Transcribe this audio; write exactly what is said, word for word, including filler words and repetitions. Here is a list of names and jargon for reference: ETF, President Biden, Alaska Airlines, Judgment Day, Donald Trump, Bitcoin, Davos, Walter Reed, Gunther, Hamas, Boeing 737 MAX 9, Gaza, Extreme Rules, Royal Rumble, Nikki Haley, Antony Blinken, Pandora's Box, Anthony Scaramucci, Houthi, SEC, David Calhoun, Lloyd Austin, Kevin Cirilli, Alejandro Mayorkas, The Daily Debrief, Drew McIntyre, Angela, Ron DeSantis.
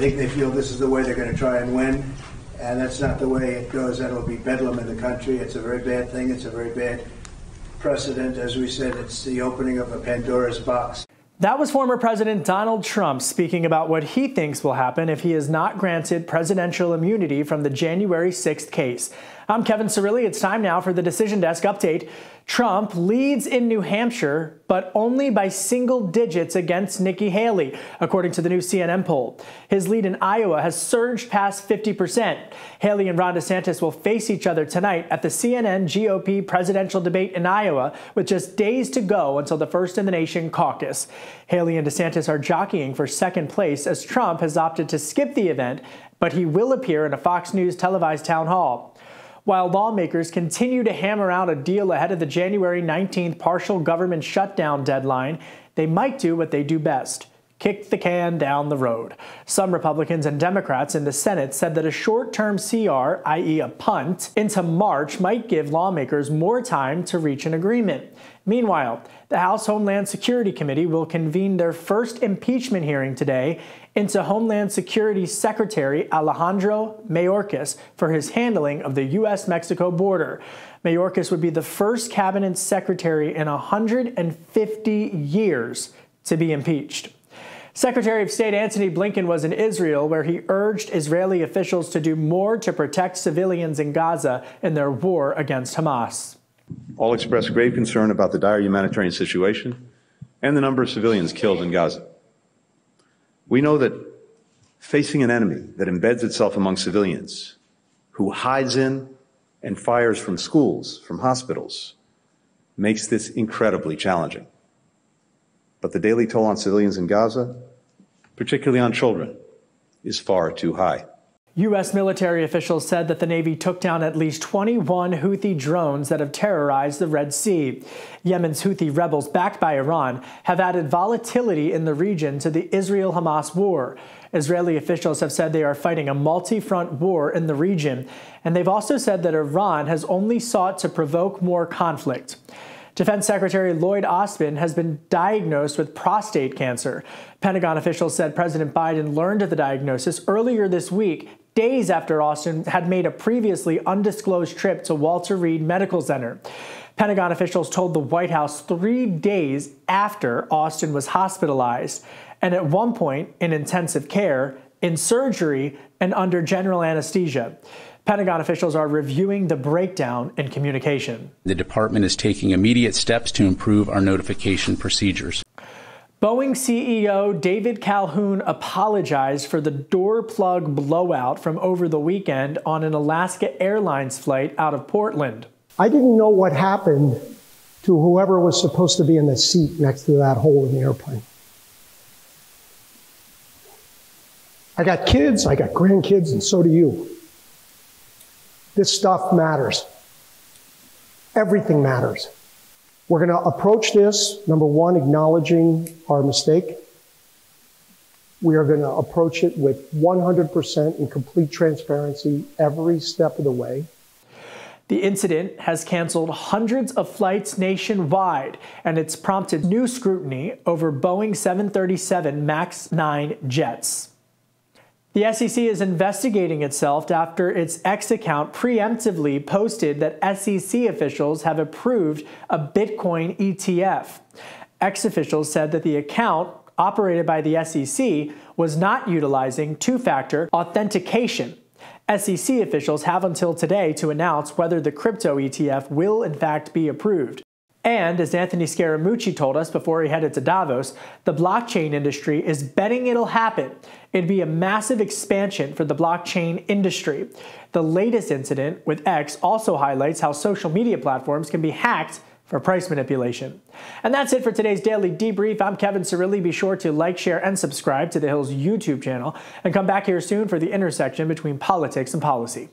think they feel this is the way they're going to try and win, and that's not the way it goes. That'll be bedlam in the country. It's a very bad thing. It's a very bad precedent. As we said, it's the opening of a Pandora's box. That was former President Donald Trump speaking about what he thinks will happen if he is not granted presidential immunity from the January sixth case. I'm Kevin Cirilli. It's time now for the Decision Desk update. Trump leads in New Hampshire, but only by single digits against Nikki Haley, according to the new C N N poll. His lead in Iowa has surged past fifty percent. Haley and Ron DeSantis will face each other tonight at the C N N G O P presidential debate in Iowa, with just days to go until the first-in-the-nation caucus. Haley and DeSantis are jockeying for second place as Trump has opted to skip the event, but he will appear in a Fox News televised town hall. While lawmakers continue to hammer out a deal ahead of the January nineteenth partial government shutdown deadline, they might do what they do best: kick the can down the road. Some Republicans and Democrats in the Senate said that a short-term C R, that is a punt, into March might give lawmakers more time to reach an agreement. Meanwhile, the House Homeland Security Committee will convene their first impeachment hearing today into Homeland Security Secretary Alejandro Mayorkas for his handling of the U S Mexico border. Mayorkas would be the first cabinet secretary in one hundred fifty years to be impeached. Secretary of State Antony Blinken was in Israel, where he urged Israeli officials to do more to protect civilians in Gaza in their war against Hamas. All expressed grave concern about the dire humanitarian situation and the number of civilians killed in Gaza. We know that facing an enemy that embeds itself among civilians, who hides in and fires from schools, from hospitals, makes this incredibly challenging. But the daily toll on civilians in Gaza, particularly on children, is far too high. U S military officials said that the Navy took down at least twenty-one Houthi drones that have terrorized the Red Sea. Yemen's Houthi rebels, backed by Iran, have added volatility in the region to the Israel-Hamas war. Israeli officials have said they are fighting a multi-front war in the region, and they've also said that Iran has only sought to provoke more conflict. Defense Secretary Lloyd Austin has been diagnosed with prostate cancer. Pentagon officials said President Biden learned of the diagnosis earlier this week, days after Austin had made a previously undisclosed trip to Walter Reed Medical Center. Pentagon officials told the White House three days after Austin was hospitalized, and at one point in intensive care, in surgery, and under general anesthesia. Pentagon officials are reviewing the breakdown in communication. The department is taking immediate steps to improve our notification procedures. Boeing C E O David Calhoun apologized for the door plug blowout from over the weekend on an Alaska Airlines flight out of Portland. I didn't know what happened to whoever was supposed to be in the seat next to that hole in the airplane. I got kids, I got grandkids, and so do you. This stuff matters. Everything matters. We're going to approach this, number one, acknowledging our mistake. We are going to approach it with one hundred percent and complete transparency every step of the way. The incident has canceled hundreds of flights nationwide, and it's prompted new scrutiny over Boeing seven thirty-seven MAX nine jets. The S E C is investigating itself after its X account preemptively posted that S E C officials have approved a Bitcoin E T F. X officials said that the account, operated by the S E C, was not utilizing two-factor authentication. S E C officials have until today to announce whether the crypto E T F will in fact be approved. And, as Anthony Scaramucci told us before he headed to Davos, the blockchain industry is betting it'll happen. It'd be a massive expansion for the blockchain industry. The latest incident with X also highlights how social media platforms can be hacked for price manipulation. And that's it for today's Daily Debrief. I'm Kevin Cirilli. Be sure to like, share, and subscribe to The Hill's YouTube channel. And come back here soon for the intersection between politics and policy.